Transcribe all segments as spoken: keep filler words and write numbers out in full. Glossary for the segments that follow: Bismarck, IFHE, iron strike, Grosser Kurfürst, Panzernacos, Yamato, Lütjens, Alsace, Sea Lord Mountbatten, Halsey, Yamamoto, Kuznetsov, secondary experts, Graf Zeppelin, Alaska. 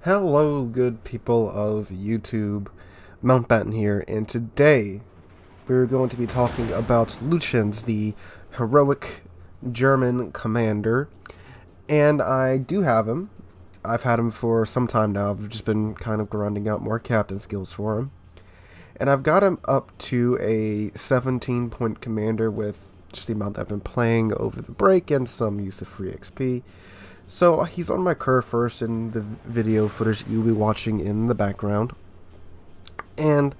Hello, good people of YouTube, Mountbatten here, and today we're going to be talking about Lütjens, the heroic German commander, and I do have him. I've had him for some time now. I've just been kind of grinding out more captain skills for him, and I've got him up to a seventeen point commander with just the amount that I've been playing over the break and some use of free X P. So he's on my Kurfürst in the video footage you'll be watching in the background, and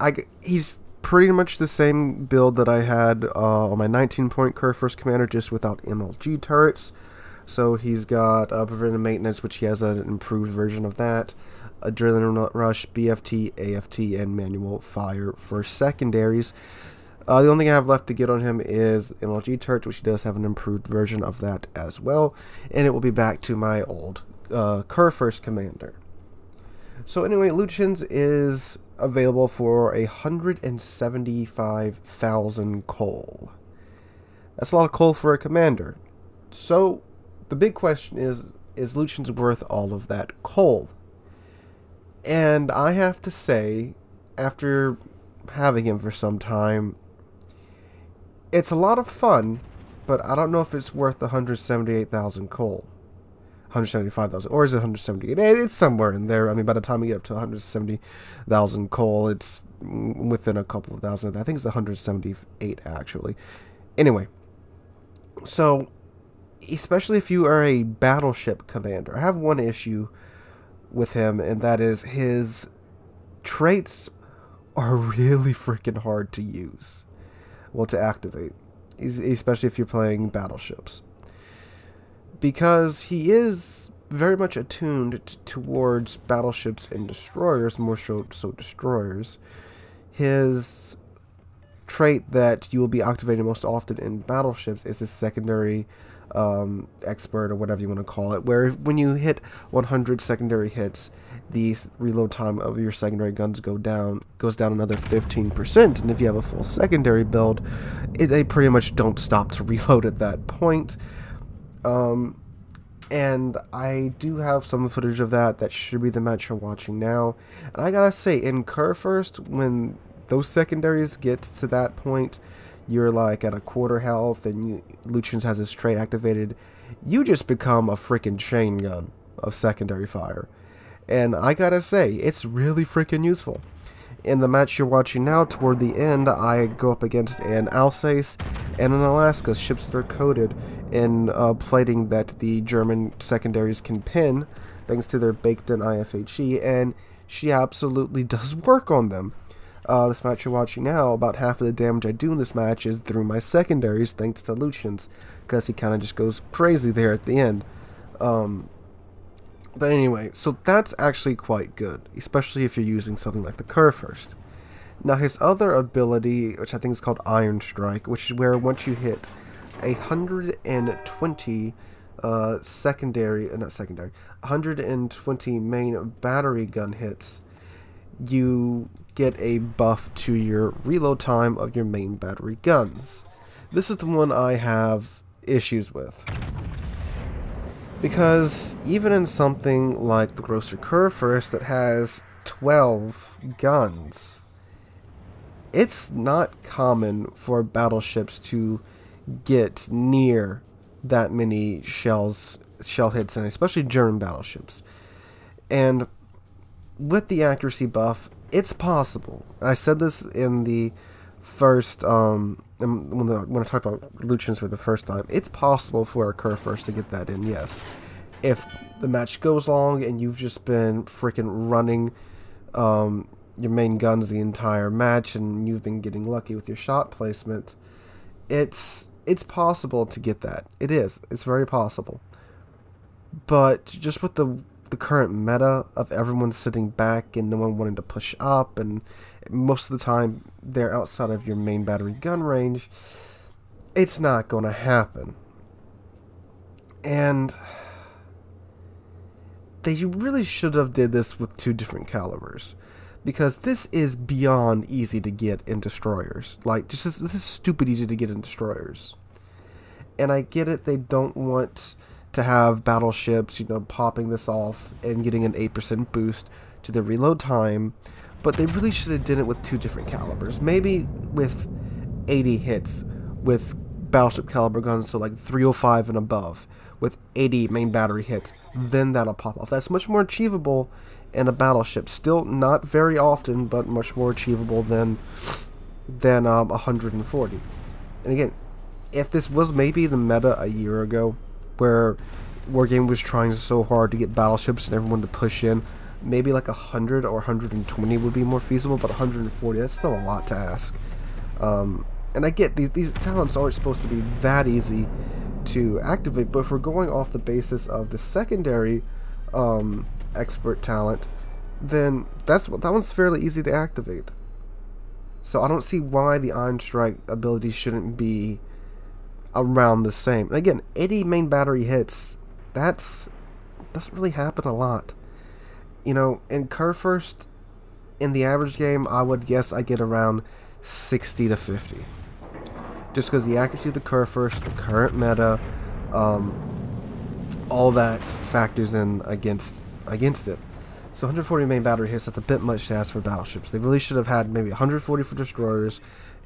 I, he's pretty much the same build that I had uh, on my nineteen point Kurfürst commander, just without M L G turrets. So he's got uh, preventive maintenance, which he has an improved version of that, adrenaline rush, B F T, A F T, and manual fire for secondaries. Uh, the only thing I have left to get on him is M L G turret, which does have an improved version of that as well, and it will be back to my old uh, Kurfürst commander. So anyway, Lütjens is available for a hundred and seventy-five thousand coal. That's a lot of coal for a commander. So the big question is: is Lütjens worth all of that coal? And I have to say, after having him for some time, it's a lot of fun, but I don't know if it's worth one hundred seventy-eight thousand coal. one hundred seventy-five thousand, or is it one hundred seventy-eight? It's somewhere in there. I mean, by the time you get up to one hundred seventy thousand coal, it's within a couple of thousand. I think it's one hundred seventy-eight, actually. Anyway, so, especially if you are a battleship commander, I have one issue with him, and that is his traits are really freaking hard to use. Well, to activate, especially if you're playing battleships, because he is very much attuned t towards battleships and destroyers, more so, so destroyers. His trait that you will be activating most often in battleships is his secondary um, expert, or whatever you want to call it, where when you hit one hundred secondary hits, the reload time of your secondary guns go down goes down another fifteen percent, and if you have a full secondary build, it, they pretty much don't stop to reload at that point. Um, and I do have some footage of that. That should be the match you're watching now. And I gotta say, in Kurfürst, when those secondaries get to that point, you're like at a quarter health, and you, Lütjens has his trait activated, you just become a freaking chain gun of secondary fire. And I gotta say, it's really freaking useful. In the match you're watching now, toward the end, I go up against an Alsace and an Alaska, ships that are coated in uh, plating that the German secondaries can pin, thanks to their baked-in I F H E, and she absolutely does work on them. Uh, this match you're watching now, about half of the damage I do in this match is through my secondaries, thanks to Lütjens, because he kind of just goes crazy there at the end. Um... But anyway, so that's actually quite good, especially if you're using something like the Kurfürst. Now his other ability, which I think is called Iron Strike, which is where once you hit a hundred and twenty uh, secondary, uh, not secondary, hundred and twenty main battery gun hits, you get a buff to your reload time of your main battery guns. This is the one I have issues with, because even in something like the Grosser Kurfürst that has twelve guns, it's not common for battleships to get near that many shells, shell hits, and especially German battleships. And with the accuracy buff, it's possible. I said this in the first, um, when, the, when I talked about Lütjens for the first time, it's possible for a Kurfürst to get that in, yes. If the match goes long and you've just been freaking running um, your main guns the entire match and you've been getting lucky with your shot placement, it's it's possible to get that. It is. It's very possible. But just with the the current meta of everyone sitting back and no one wanting to push up, and most of the time they're outside of your main battery gun range, it's not going to happen. And they really should have did this with two different calibers, because this is beyond easy to get in destroyers. Like, just this is stupid easy to get in destroyers. And I get it, they don't want to have battleships, you know, popping this off and getting an eight percent boost to the reload time, but they really should have done it with two different calibers. Maybe with eighty hits with battleship caliber guns, so like three oh five and above, with eighty main battery hits, then that'll pop off. That's much more achievable in a battleship. Still not very often, but much more achievable than than um, one hundred forty. And again, if this was maybe the meta a year ago, where Wargaming was trying so hard to get battleships and everyone to push in, maybe like one hundred or one hundred twenty would be more feasible, but one hundred forty, that's still a lot to ask. Um, and I get these, these talents aren't supposed to be that easy to activate, but if we're going off the basis of the secondary um, expert talent, then that's that one's fairly easy to activate. So I don't see why the Iron Strike ability shouldn't be around the same. And again, eighty main battery hits, that's doesn't really happen a lot. You know, in Kurfürst, in the average game, I would guess I get around sixty to fifty. Just because the accuracy of the Kurfürst, the current meta, um, all that factors in against against it. So one hundred forty main battery hits, that's a bit much to ask for battleships. They really should have had maybe one hundred forty for destroyers,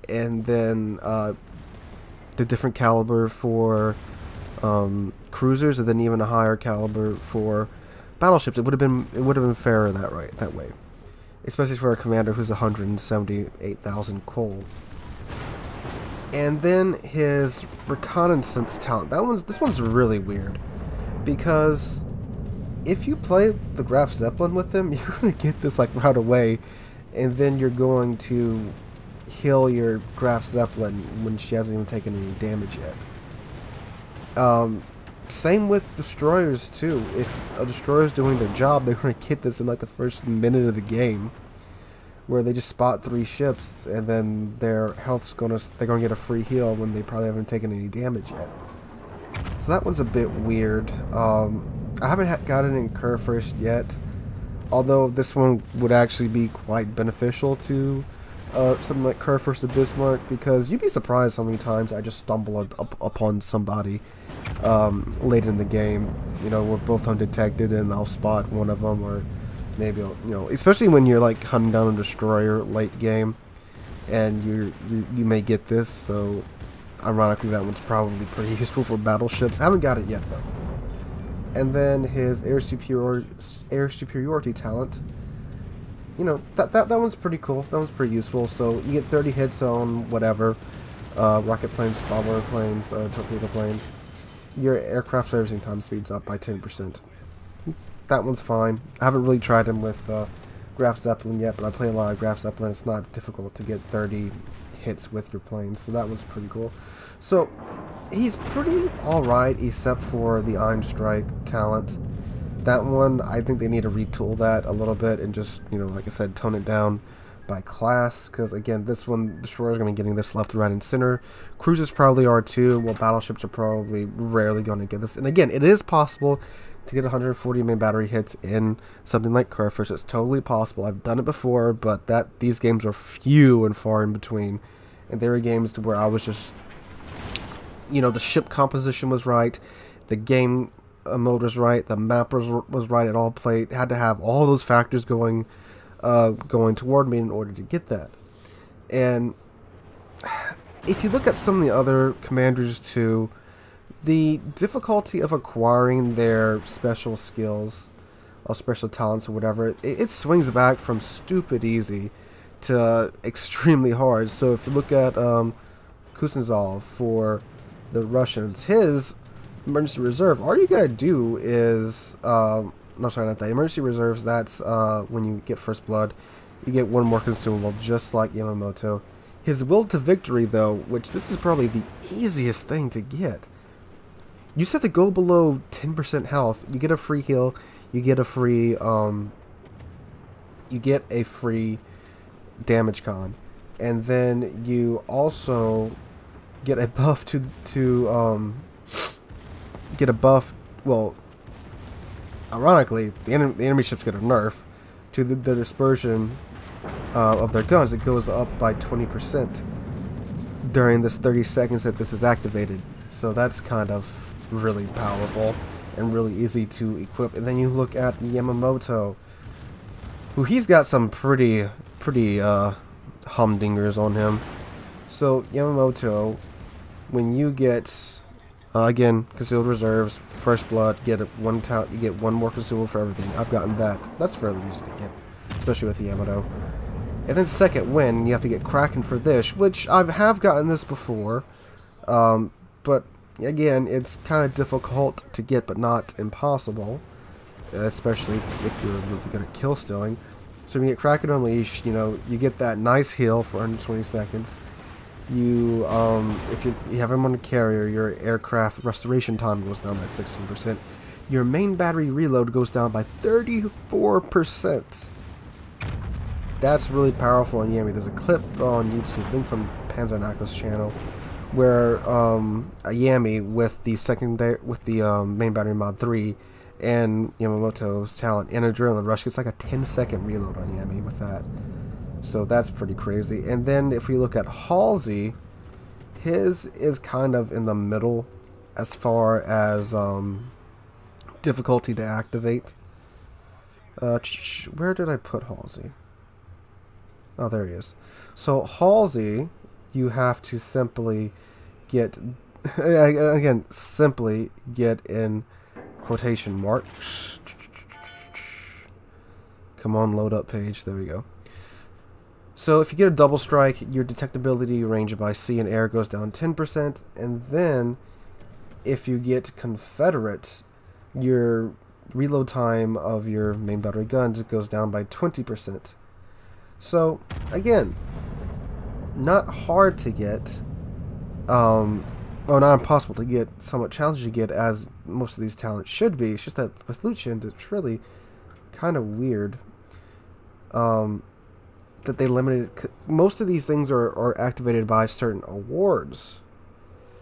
and then uh, the different caliber for um, cruisers, and then even a higher caliber for battleships. It would have been it would have been fairer that right that way, especially for a commander who's one hundred seventy-eight thousand cold. And then his reconnaissance talent. That one's this one's really weird, because if you play the Graf Zeppelin with them, you're gonna get this like right away, and then you're going to heal your Graf Zeppelin when she hasn't even taken any damage yet. Um, same with destroyers too. If a destroyer's doing their job, they're gonna get this in like the first minute of the game, where they just spot three ships, and then their health's gonna, they're gonna get a free heal when they probably haven't taken any damage yet. So that one's a bit weird. Um, I haven't ha gotten in Kurfürst yet, although this one would actually be quite beneficial to uh, something like Kurfürst or Bismarck, because you'd be surprised how many times I just stumble up upon somebody um, late in the game. You know, we're both undetected, and I'll spot one of them, or maybe I'll, you know, especially when you're like hunting down a destroyer late game, and you're, you you may get this. So, ironically, that one's probably pretty useful for battleships. I haven't got it yet though. And then his air superior air superiority talent. You know, that that that one's pretty cool. That one's pretty useful. So you get thirty hits on whatever, uh, rocket planes, bomber planes, uh, torpedo planes. Your aircraft servicing time speeds up by ten percent. That one's fine. I haven't really tried him with uh, Graf Zeppelin yet, but I play a lot of Graf Zeppelin. It's not difficult to get thirty hits with your plane, so that was pretty cool. So he's pretty alright, except for the Iron Strike talent. That one, I think they need to retool that a little bit and just, you know, like I said, tone it down by class, because again, this one, destroyers are going to be getting this left, right, and center. Cruisers probably are too, well, battleships are probably rarely going to get this. And again, it is possible to get one hundred forty main battery hits in something like Kurfürst. It's totally possible. I've done it before, but that these games are few and far in between. And there were games to where I was just, you know, the ship composition was right, the game mode was right, the map was, was right. It all played, had to have all those factors going, uh, going toward me in order to get that. And if you look at some of the other commanders too, the difficulty of acquiring their special skills or special talents or whatever, it, it swings back from stupid easy to extremely hard. So if you look at um, Kuznetsov for the Russians, his emergency reserve, all you gotta do is, um, no sorry not that, emergency reserves, that's uh, when you get first blood, you get one more consumable, just like Yamamoto. His will to victory though, which this is probably the easiest thing to get, you set the goal below ten percent health, you get a free heal, you get a free, um, you get a free damage con, and then you also get a buff to, to, um, get a buff, well, ironically, the, en the enemy ships get a nerf to the, the dispersion, uh, of their guns. It goes up by twenty percent during this thirty seconds that this is activated, so that's kind of really powerful. and really easy to equip. And then you look at Yamamoto, who he's got some pretty, pretty uh, humdingers on him. So Yamamoto, when you get uh, again concealed reserves, first blood, get one tout, you get one more concealed for everything. I've gotten that. That's fairly easy to get, especially with Yamato. And then second win, you have to get Kraken for this, which I have gotten this before, um, but again, it's kind of difficult to get, but not impossible, especially if you're really good at kill stealing. So when you get Kraken Unleashed, you know, you get that nice heal for one hundred twenty seconds. You, um, if you, you have him on a carrier, your aircraft restoration time goes down by sixteen percent. Your main battery reload goes down by thirty-four percent. That's really powerful in Yami. There's a clip on YouTube, links on Panzernacos channel, where um, a Yami with the secondary, with the um, main battery mod three and Yamamoto's talent and adrenaline rush gets like a ten second reload on Yami with that. So that's pretty crazy. And then if we look at Halsey, his is kind of in the middle as far as um, difficulty to activate. Uh, where did I put Halsey? Oh, there he is. So Halsey, you have to simply get, again, simply get in quotation marks. Come on, load up page. There we go. So if you get a double strike, your detectability range by sea and air goes down ten percent. And then if you get Confederate, your reload time of your main battery guns goes down by twenty percent. So, again, not hard to get, um, well, not impossible to get, somewhat challenging to get, as most of these talents should be. It's just that with Lütjens, it's really kind of weird um, that they limited, most of these things are, are activated by certain awards.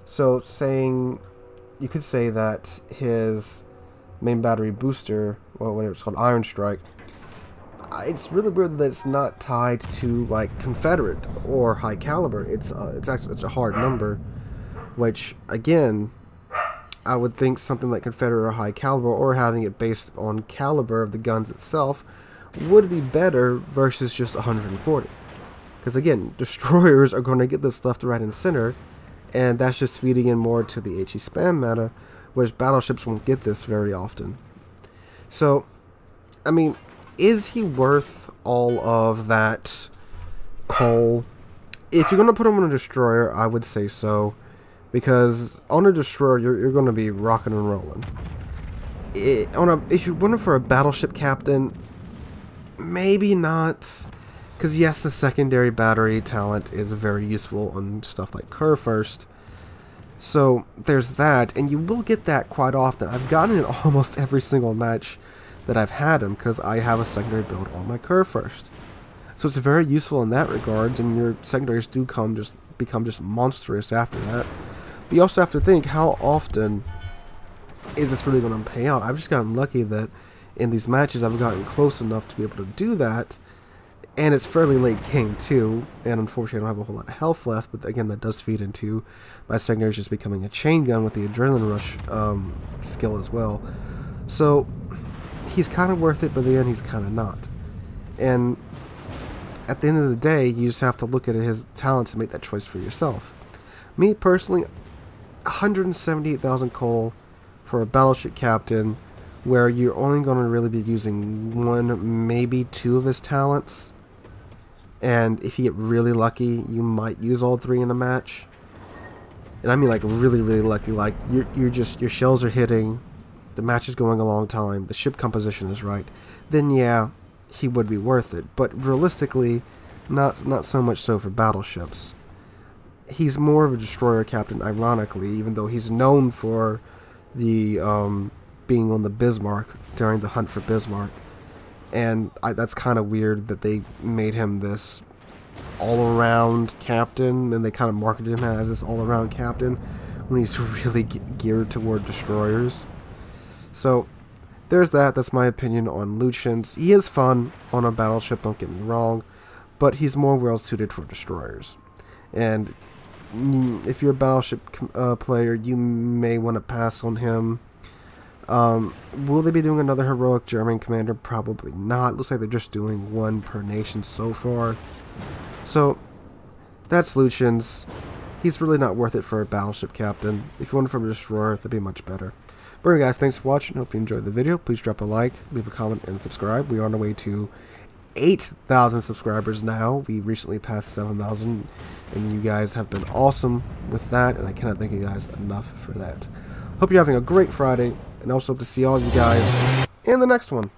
So, saying, you could say that his main battery booster, well, whatever it's called, Iron Strike, it's really weird that it's not tied to like Confederate or high caliber. It's uh, it's actually it's a hard number, which again, I would think something like Confederate or high caliber, or having it based on caliber of the guns itself, would be better versus just one hundred forty. Because again, destroyers are going to get this stuff to right and center, and that's just feeding in more to the HE spam meta, whereas battleships won't get this very often. So, I mean, is he worth all of that coal? If you're going to put him on a destroyer, I would say so. Because on a destroyer, you're, you're going to be rocking and rolling. It, on a, if you're going for a battleship captain, maybe not. Because yes, the secondary battery talent is very useful on stuff like Kurfürst. So there's that. And you will get that quite often. I've gotten it almost every single match that I've had him, because I have a secondary build on my Kurfürst. So it's very useful in that regards, and your secondaries do come just become just monstrous after that. But you also have to think, how often is this really going to pay out? I've just gotten lucky that in these matches I've gotten close enough to be able to do that, and it's fairly late game too, and unfortunately I don't have a whole lot of health left, but again that does feed into my secondaries just becoming a chain gun with the adrenaline rush um, skill as well. So he's kind of worth it, but then he's kind of not. And at the end of the day, you just have to look at his talents and make that choice for yourself. Me personally, one hundred seventy-eight thousand coal for a battleship captain, where you're only going to really be using one, maybe two of his talents. And if you get really lucky, you might use all three in a match. And I mean like really, really lucky. Like you're, you're just, your shells are hitting, the match is going a long time, the ship composition is right, then yeah, he would be worth it. But realistically, not not so much so for battleships. He's more of a destroyer captain, ironically, even though he's known for the um, being on the Bismarck during the hunt for Bismarck. And I, that's kind of weird that they made him this all-around captain, and they kind of marketed him as this all-around captain when he's really ge- geared toward destroyers. So, there's that. That's my opinion on Lütjens. He is fun on a battleship, don't get me wrong, but he's more well-suited for destroyers. And if you're a battleship uh, player, you may want to pass on him Um, will they be doing another heroic German commander? Probably not. Looks like they're just doing one per nation so far. So, that's Lütjens. He's really not worth it for a battleship captain. If you want it from a destroyer, that'd be much better. But anyway, guys, thanks for watching. Hope you enjoyed the video. Please drop a like, leave a comment, and subscribe. We are on our way to eight thousand subscribers now. We recently passed seven thousand, and you guys have been awesome with that, and I cannot thank you guys enough for that. Hope you're having a great Friday, and also hope to see all of you guys in the next one.